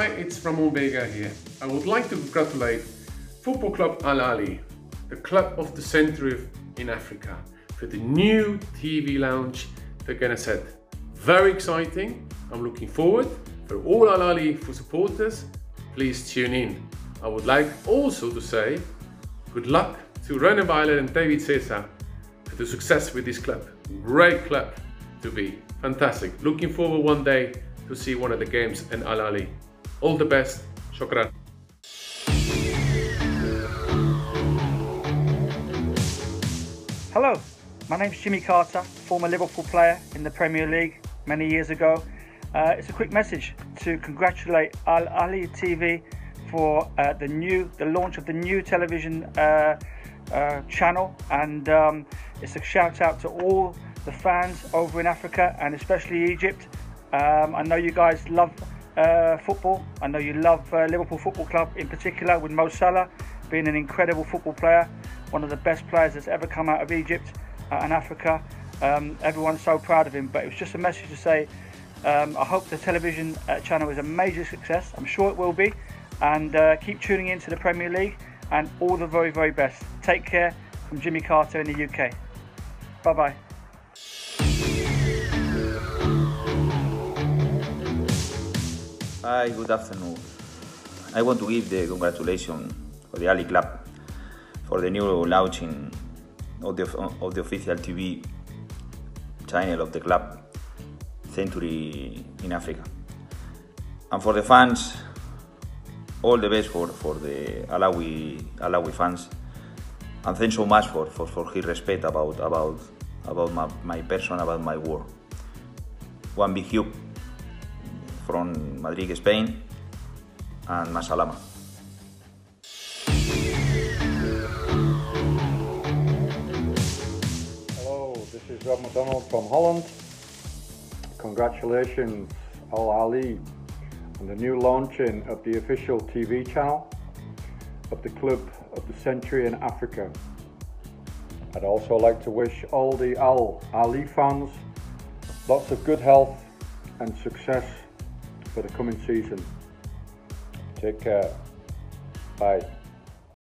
Hi, it's Ramon Vega here. I would like to congratulate Football Club Al Ahly, the club of the century in Africa, for the new TV lounge they're gonna set. Very exciting, I'm looking forward. For all Al Ahly supporters, please tune in. I would like also to say good luck to René Weiler and David Cesar for the success with this club. Great club to be, fantastic. Looking forward one day to see one of the games in Al Ahly. All the best, shukran. Hello, my name's Jimmy Carter, former Liverpool player in the Premier League many years ago. It's a quick message to congratulate Al Ahly TV for the launch of the new television channel, and it's a shout out to all the fans over in Africa and especially Egypt. I know you guys love football. I know you love Liverpool Football Club in particular, with Mo Salah being an incredible football player, one of the best players that's ever come out of Egypt and Africa. Everyone's so proud of him, but it was just a message to say I hope the television channel is a major success. I'm sure it will be, and keep tuning in to the Premier League, and all the very, very best. Take care from Jimmy Carter in the UK. Bye-bye. Hi, good afternoon. I want to give the congratulations for the Ahly Club for the new launching of the official TV channel of the club, Century in Africa. And for the fans, all the best for the Al Ahly fans. And thanks so much for his respect about my person, about my work. One big hug from Madrid, Spain, and Masalama. Hello, this is Rob McDonald from Holland. Congratulations, Al Ahly, on the new launching of the official TV channel of the club of the century in Africa. I'd also like to wish all the Al Ahly fans lots of good health and success for the coming season. Take care. Bye.